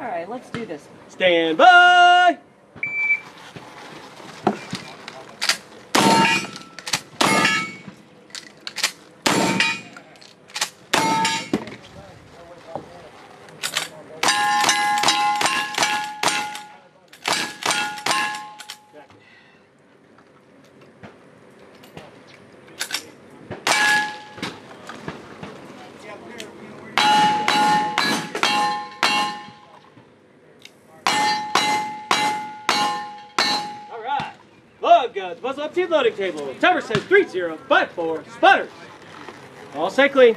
All right, let's do this. Stand by! Guns, muzzle up to your loading table. Timer says 3054, sputters. All set, clean.